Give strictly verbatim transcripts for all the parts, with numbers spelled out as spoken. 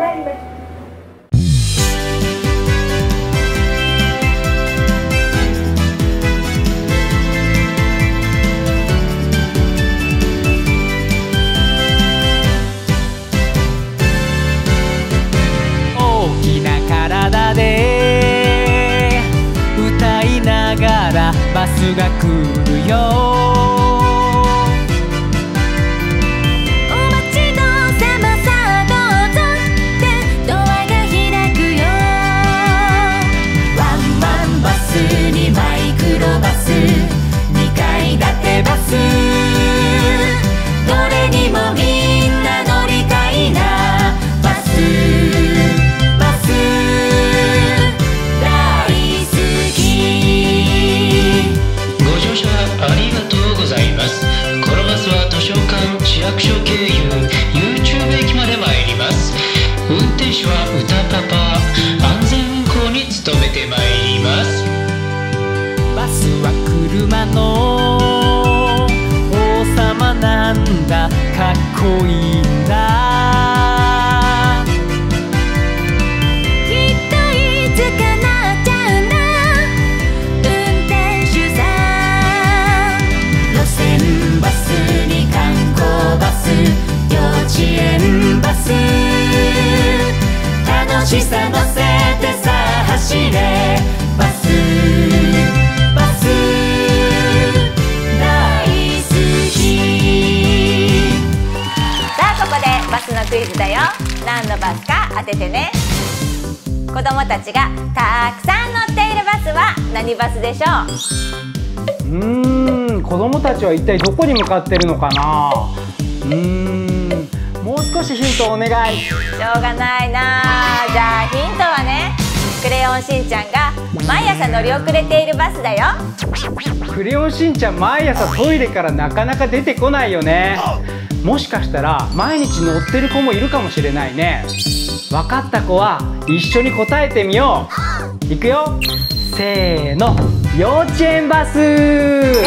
まいります。大きな体で歌いながらバスが来るよ。車の王様なんだ、かっこいいんだ。きっといつかなっちゃうんだ、運転手さん。路線バスに観光バス、幼稚園バス、楽しさ乗せてさ走れバス。バスのクイズだよ。何のバスか当ててね。子供たちがたくさん乗っているバスは何バスでしょう？うーん、子供たちは一体どこに向かってるのかな。うーん、もう少しヒントお願い。しょうがないな。じゃあヒントはね、クレヨンしんちゃんが毎朝乗り遅れているバスだよ。クレヨンしんちゃん毎朝トイレからなかなか出てこないよね。もしかしたら毎日乗ってる子もいるかもしれないね。分かった子は一緒に答えてみよう。いくよ、せーの。幼稚園バス。正解、幼稚園バ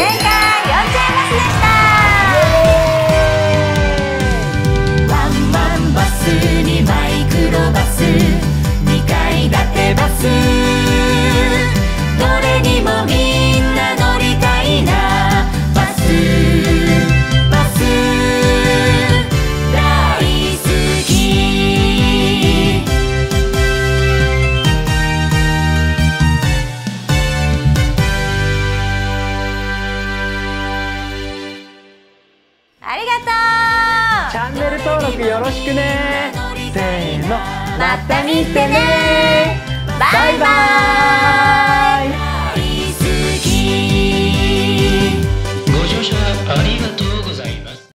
スでした。ワンワンバスにマイクロバス、にかい建てバス、どれにもみんな乗りたいなバス。よろしくね。せーの、また見てね。バイバイ。